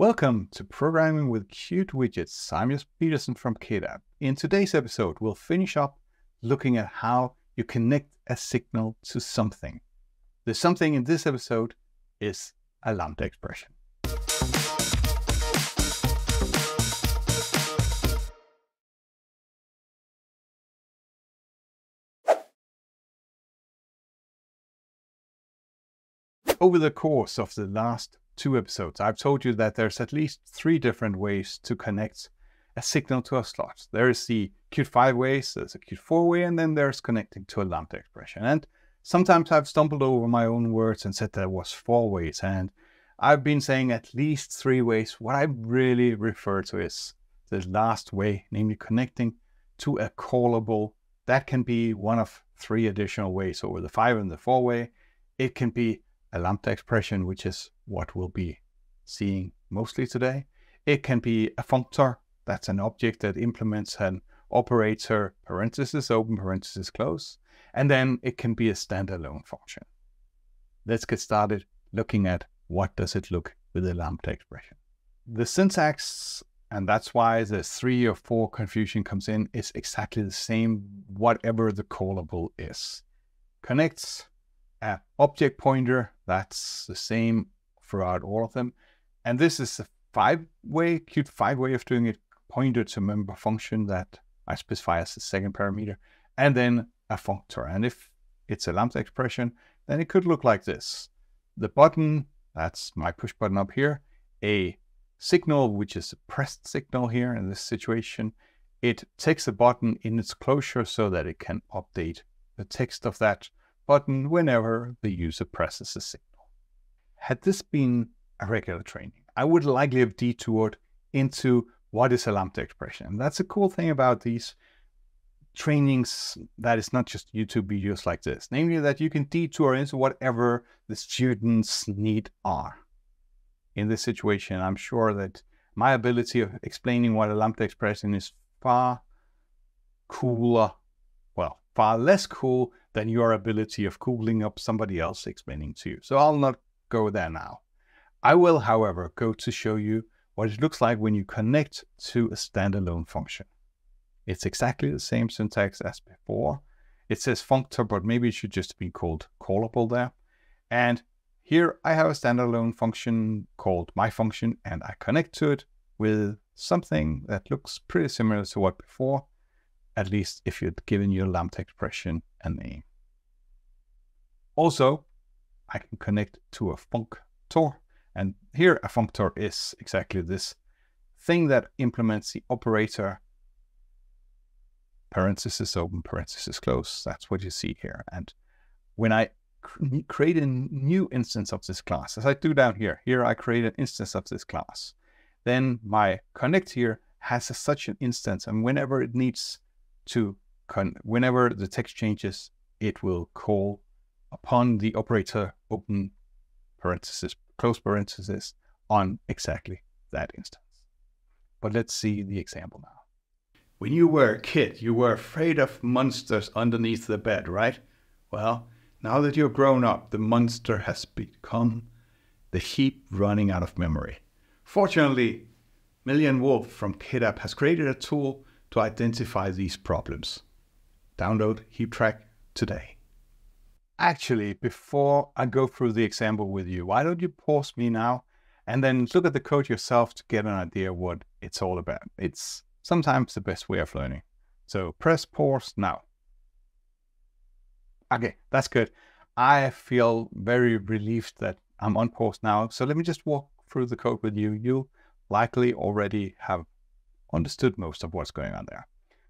Welcome to Programming with Qt Widgets. I'm Jesper Pedersen from Kid App. In today's episode, we'll finish up looking at how you connect a signal to something. The something in this episode is a lambda expression. Over the course of the last two episodes, I've told you that there's at least three different ways to connect a signal to a slot. There is the Qt5 way, so there's a Qt4 way, and then there's connecting to a lambda expression. And sometimes I've stumbled over my own words and said there was four ways. And I've been saying at least three ways. What I really refer to is the last way, namely connecting to a callable. That can be one of three additional ways over the 5 and the 4 way. It can be a lambda expression, which is what we'll be seeing mostly today. It can be a functor. That's an object that implements an operator, parenthesis open, parenthesis close. And then it can be a standalone function. Let's get started looking at what does it look with a lambda expression. The syntax, and that's why the 3 or 4 confusion comes in, is exactly the same, whatever the callable is. Connects an object pointer, that's the same throughout all of them. And this is the Qt5 way of doing it, pointer to member function that I specify as the second parameter, and then a functor. And if it's a lambda expression, then it could look like this. The button, that's my push button up here, a signal, which is a pressed signal here in this situation. It takes the button in its closure so that it can update the text of that button whenever the user presses a signal. Had this been a regular training, I would likely have detoured into what is a lambda expression. And that's a cool thing about these trainings, that is not just YouTube videos like this, namely that you can detour into whatever the students' needs are. In this situation, I'm sure that my ability of explaining what a lambda expression is far less cool than your ability of googling up somebody else explaining to you. So I'll not go there now. I will, however, go to show you what it looks like when you connect to a standalone function. It's exactly the same syntax as before. It says functor, but maybe it should just be called callable there. And here I have a standalone function called my function, and I connect to it with something that looks pretty similar to what before, at least if you'd given your lambda expression a name. Also, I can connect to a functor, and here a functor is exactly this thing that implements the operator, parenthesis open, parenthesis close. That's what you see here. And when I create a new instance of this class, as I do down here, I create an instance of this class, then my connect here has such an instance, and whenever it needs to, whenever the text changes, it will call upon the operator open parenthesis, close parenthesis on exactly that instance. But let's see the example now. When you were a kid, you were afraid of monsters underneath the bed, right? Well, now that you're grown up, the monster has become the heap running out of memory. Fortunately, Milian Wolf from Kid App has created a tool to identify these problems. Download HeapTrack today. Actually, before I go through the example with you, why don't you pause me now and then look at the code yourself to get an idea what it's all about. It's sometimes the best way of learning. So press pause now. Okay, that's good. I feel very relieved that I'm on pause now. So let me just walk through the code with you. You'll likely already have understood most of what's going on there.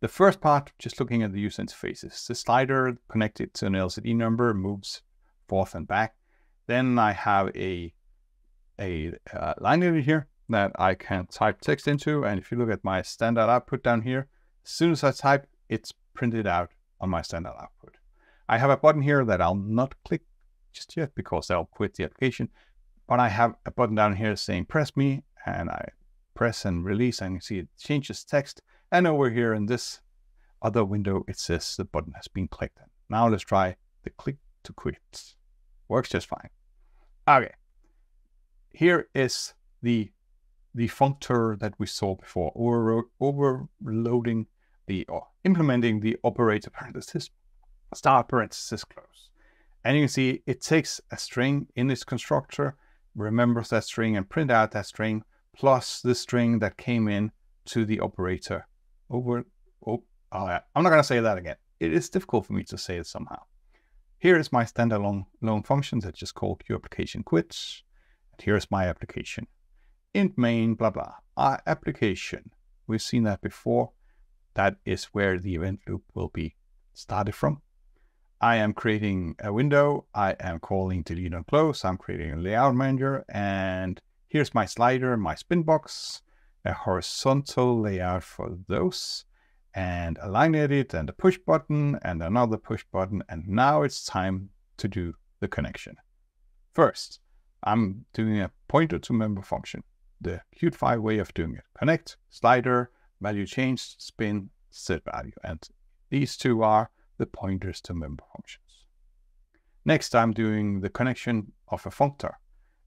The first part, just looking at the user interfaces, the slider connected to an LCD number moves forth and back. Then I have a line in here that I can type text into. And if you look at my standard output down here, as soon as I type, it's printed out on my standard output. I have a button here that I'll not click just yet because I'll quit the application, but I have a button down here saying press me, and I press and release, and you see it changes text. And over here in this other window, it says the button has been clicked. Now let's try the click to quit. Works just fine. Okay. Here is the the functor that we saw before, overloading the, or implementing the operator parenthesis, star parenthesis close. And you can see it takes a string in its constructor, remembers that string and print out that string, plus the string that came in to the operator over. Oh, I'm not going to say that again. It is difficult for me to say it somehow. Here is my standalone function that just called QApplication quits. And here's my application. Int main, blah, blah. Our application. We've seen that before. That is where the event loop will be started from. I am creating a window. I am calling delete and close. I'm creating a layout manager. And here's my slider, my spin box, a horizontal layout for those, and a line edit and a push button and another push button. And now it's time to do the connection. First, I'm doing a pointer to member function, the Qt5 way of doing it. Connect, slider, value changed, spin, set value. And these two are the pointers to member functions. Next, I'm doing the connection of a functor.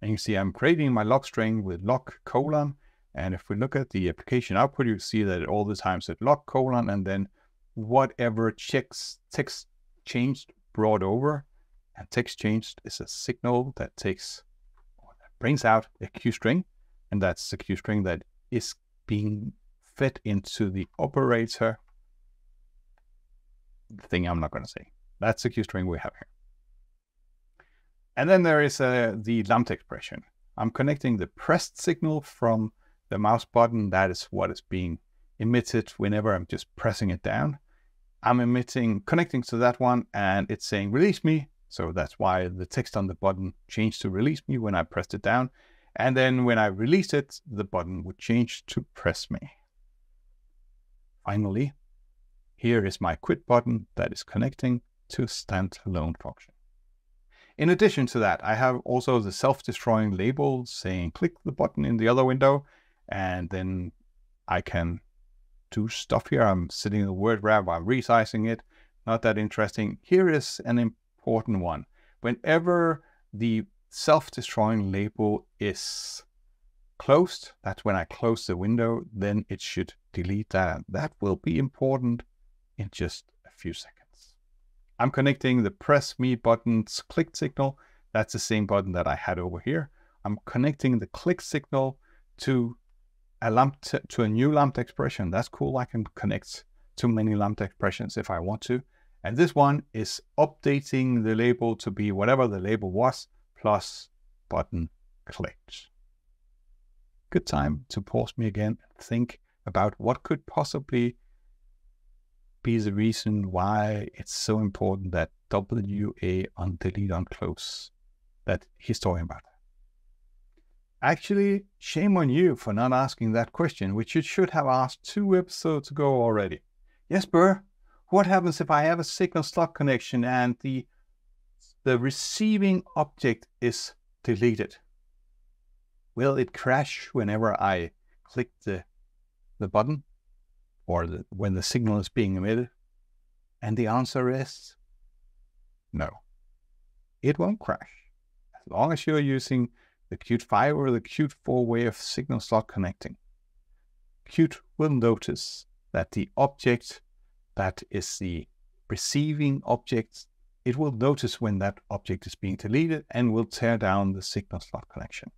And you can see I'm creating my log string with log colon. And if we look at the application output, you see that it all the time said log colon, and then whatever checks text changed brought over, and text changed is a signal that takes, or that brings out a QString, and that's the QString that is being fed into the operator. The thing I'm not going to say. That's the QString we have here. And then there is the lambda expression. I'm connecting the pressed signal from the mouse button. That is what is being emitted whenever I'm just pressing it down. I'm connecting to that one, and it's saying release me. So that's why the text on the button changed to release me when I pressed it down. And then when I release it, the button would change to press me. Finally, here is my quit button that is connecting to standalone function. In addition to that, I have also the self-destroying label saying click the button in the other window. And then I can do stuff here. I'm sitting in the word wrap, I'm resizing it. Not that interesting. Here is an important one. Whenever the self-destroying label is closed, that's when I close the window, then it should delete that. That will be important in just a few seconds. I'm connecting the press me button's click signal. That's the same button that I had over here. I'm connecting the click signal to a new lambda expression. That's cool. I can connect to many lambda expressions if I want to. And this one is updating the label to be whatever the label was plus button clicked. Good time to pause me again and think about what could possibly be the reason why it's so important that WA on delete on close, that he's talking about. Actually, shame on you for not asking that question, which you should have asked 2 episodes ago already. Jesper, what happens if I have a signal slot connection and the receiving object is deleted? Will it crash whenever I click the button, or when the signal is being emitted? And the answer is no. It won't crash as long as you're using the Qt5 or the Qt4 way of signal slot connecting. Qt will notice that the object that is the receiving object, it will notice when that object is being deleted and will tear down the signal slot connection.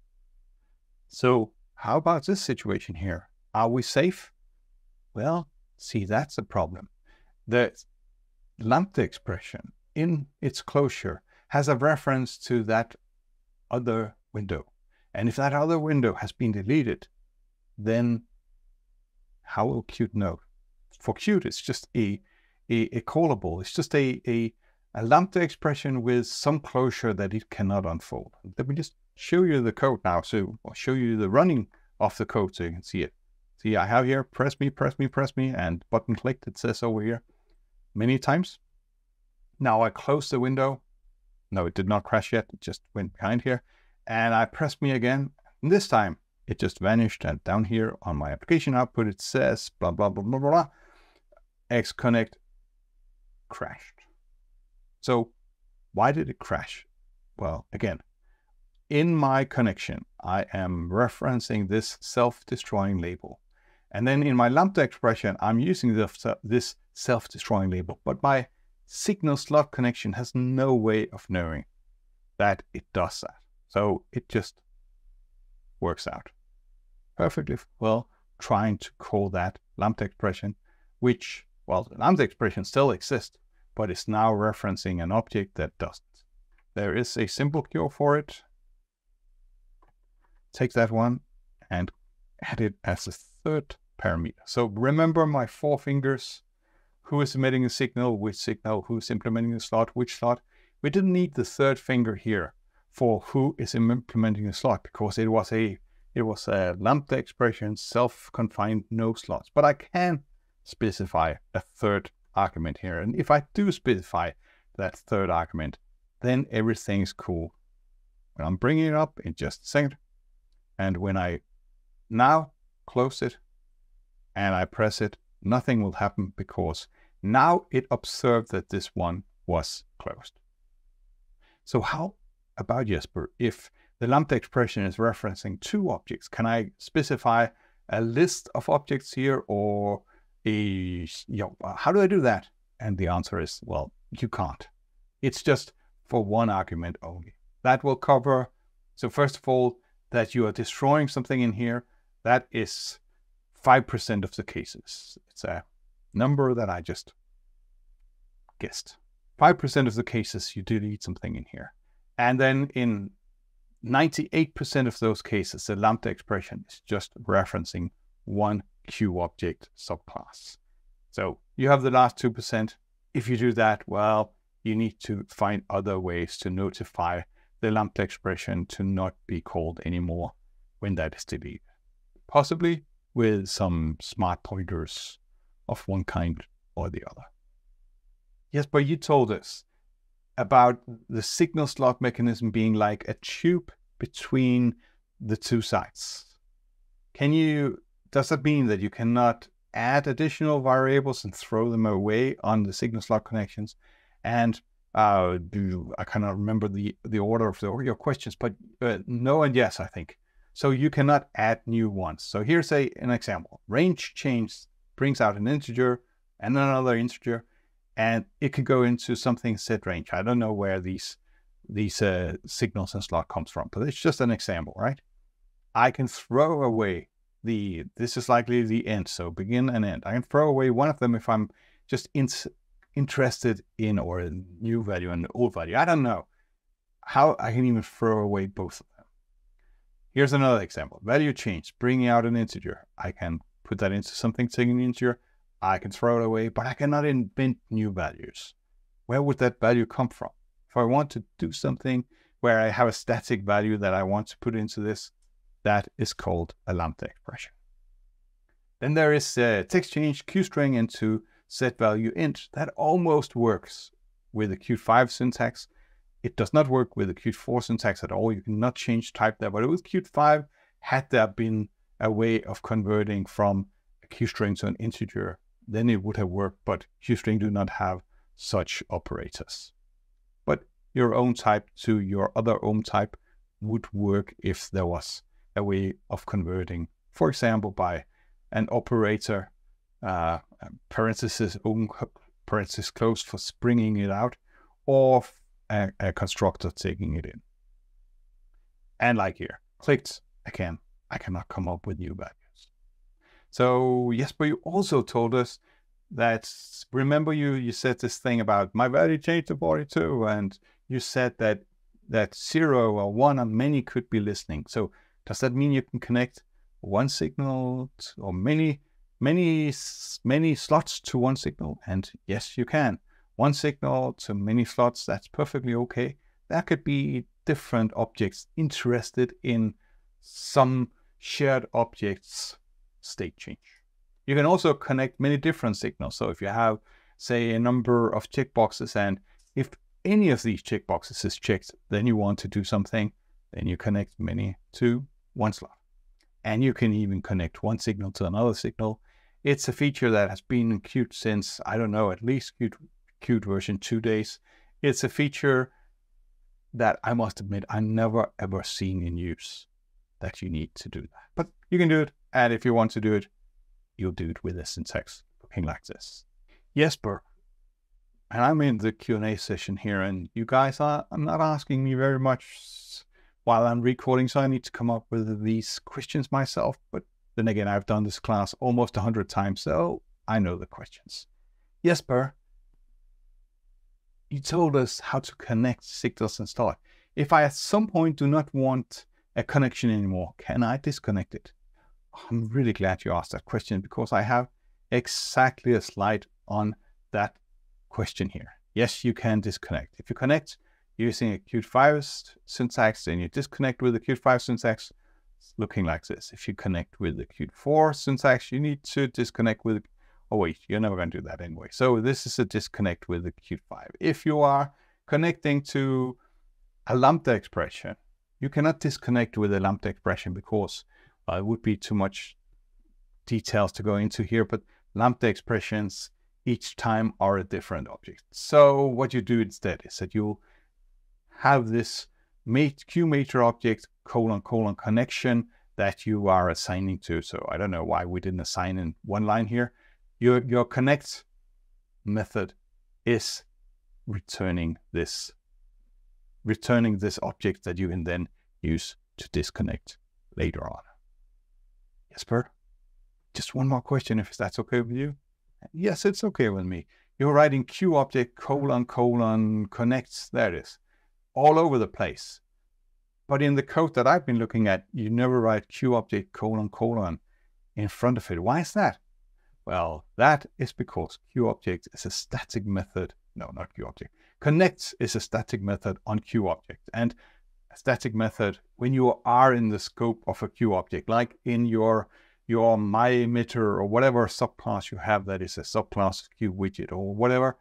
So how about this situation here? Are we safe? Well, see, that's a problem. The lambda expression in its closure has a reference to that other window. And if that other window has been deleted, then how will Qt know? For Qt, it's just a callable. It's just a lambda expression with some closure that it cannot unfold. Let me just show you the code now. So I'll show you the running of the code so you can see it. See, I have here, press me, press me, press me, and button clicked, it says over here many times. Now I close the window. No, it did not crash yet. It just went behind here. And I press me again, and this time it just vanished. And down here on my application output, it says blah, blah, blah, blah, blah, xConnect crashed. So why did it crash? Well, again, in my connection, I am referencing this self-destroying label. And then in my lambda expression, I'm using this self-destroying label, but my signal slot connection has no way of knowing that it does that. So it just works out perfectly well trying to call that lambda expression, which, well, the lambda expression still exists, but it's now referencing an object that doesn't. There is a simple cure for it. Take that one and add it as a third parameter. So remember my four fingers, who is emitting a signal, which signal, who's implementing the slot, which slot. We didn't need the third finger here for who is implementing a slot, because it was a lambda expression, self-confined, no slots. But I can specify a third argument here. And if I do specify that third argument, then everything's cool. When I'm bringing it up in just a second, and when I now close it and I press it, nothing will happen because now it observed that this one was closed. So how about Jesper, if the lambda expression is referencing two objects, can I specify a list of objects here, or a, how do I do that? And the answer is, well, you can't. It's just for one argument only. That will cover, so first of all, that you are destroying something in here, that is 5% of the cases. It's a number that I just guessed. 5% of the cases you delete something in here. And then in 98% of those cases, the lambda expression is just referencing one QObject subclass. So you have the last 2%. If you do that, well, you need to find other ways to notify the lambda expression to not be called anymore when that is deleted. Possibly with some smart pointers of one kind or the other. Yes, but you told us about the signal slot mechanism being like a tube between the two sides. Can you, does that mean that you cannot add additional variables and throw them away on the signal slot connections? And I cannot remember the order of your questions, but no and yes, I think. So you cannot add new ones. So here's an example. Range change brings out an integer and another integer, and it could go into something set range. I don't know where these signals and slot comes from, but it's just an example, right? I can throw away this is likely the end, so begin and end. I can throw away one of them if I'm just interested in or a new value and an old value. I don't know how I can even throw away both of them. Here's another example. Value change, bringing out an integer. I can put that into something, taking an integer. I can throw it away, but I cannot invent new values. Where would that value come from? If I want to do something where I have a static value that I want to put into this, that is called a lambda expression. Then there is text change, QString into set value int. That almost works with the Qt5 syntax. It does not work with the Qt4 syntax at all. You cannot change type there, but with Qt5, had there been a way of converting from a QString to an integer, then it would have worked, but QString do not have such operators. But your own type to your other own type would work if there was a way of converting, for example, by an operator, parentheses open, parentheses closed for springing it out, or a constructor taking it in. And like here, clicked, again, I cannot come up with new values. So yes, but you also told us that, remember you said this thing about my value changed to 42, and you said that 0 or 1 and many could be listening. So does that mean you can connect one signal or many slots to one signal? And yes, you can. One signal to many slots, that's perfectly okay. There could be different objects interested in some shared object's state change. You can also connect many different signals. So if you have, say, a number of checkboxes, and if any of these checkboxes is checked, then you want to do something, then you connect many to one slot. And you can even connect one signal to another signal. It's a feature that has been in Qt since, I don't know, at least Qt version 2 days. It's a feature that I must admit I never ever seen in use that you need to do that. But you can do it, and if you want to do it, you'll do it with a syntax looking like this. Jesper, and I'm in the Q&A session here, and you guys are not asking me very much while I'm recording, so I need to come up with these questions myself. But then again, I've done this class almost 100 times, so I know the questions. Jesper, you told us how to connect signals and start. If I at some point do not want a connection anymore, can I disconnect it? I'm really glad you asked that question, because I have exactly a slide on that question here. Yes, you can disconnect. If you connect using a Qt5 syntax, then you disconnect with the Qt5 syntax looking like this. If you connect with the Qt4 syntax, you need to disconnect with, oh wait, you're never going to do that anyway. So this is a disconnect with the Qt5. If you are connecting to a lambda expression, you cannot disconnect with a lambda expression because it would be too much details to go into here, but lambda expressions each time are a different object. So what you do instead is that you have this QMetaObject : connection that you are assigning to. So I don't know why we didn't assign in one line here. Your connect method is returning this object that you can then use to disconnect later on. Jesper, just one more question if that's okay with you. Yes, it's okay with me. You're writing QObject : connects, there it is, all over the place. But in the code that I've been looking at, you never write QObject : in front of it. Why is that? Well, that is because QObject is a static method. No, not QObject. Connects is a static method on QObject. And a static method, when you are in the scope of a QObject, like in your myEmitter or whatever subclass you have that is a subclass QWidget or whatever,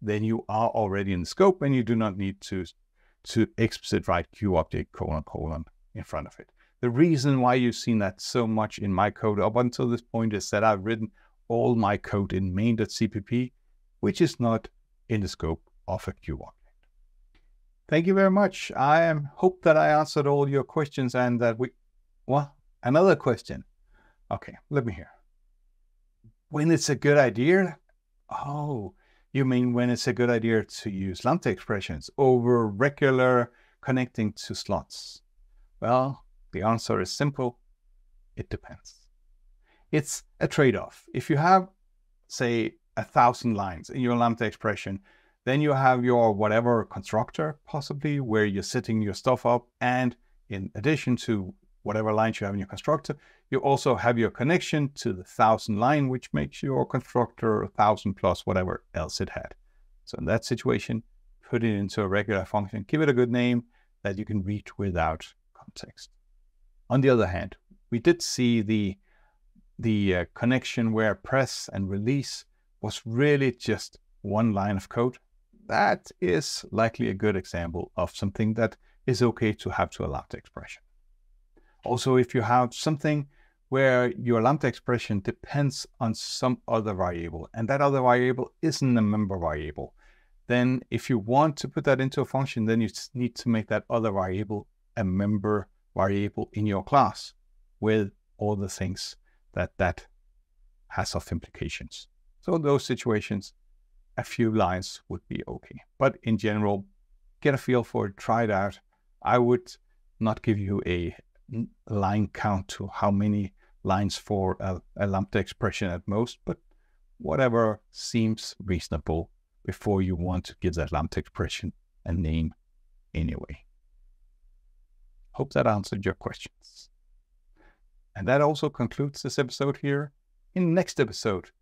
then you are already in the scope and you do not need to explicit write QObject : in front of it. The reason why you've seen that so much in my code up until this point is that I've written all my code in main.cpp, which is not in the scope of a QObject. Thank you very much. I hope that I answered all your questions and that we... Well, another question. Okay, let me hear. When it's a good idea? Oh, you mean when it's a good idea to use lambda expressions over regular connecting to slots? Well, the answer is simple. It depends. It's a trade-off. If you have, say, 1,000 lines in your lambda expression, then you have your whatever constructor, possibly, where you're setting your stuff up. And in addition to whatever lines you have in your constructor, you also have your connection to the 1,000 line, which makes your constructor 1,000 plus whatever else it had. So in that situation, put it into a regular function, give it a good name that you can read without context. On the other hand, we did see the connection where press and release was really just one line of code. That is likely a good example of something that is okay to have to a lambda expression. Also, if you have something where your lambda expression depends on some other variable, and that other variable isn't a member variable, then if you want to put that into a function, then you just need to make that other variable a member variable in your class with all the things that has of implications. So in those situations, a few lines would be okay. But in general, get a feel for it, try it out. I would not give you a line count to how many lines for a lambda expression at most, but whatever seems reasonable before you want to give that lambda expression a name anyway. Hope that answered your questions. And that also concludes this episode here. In the next episode,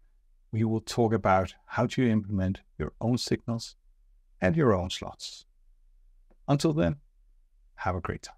we will talk about how to implement your own signals and your own slots. Until then, have a great time.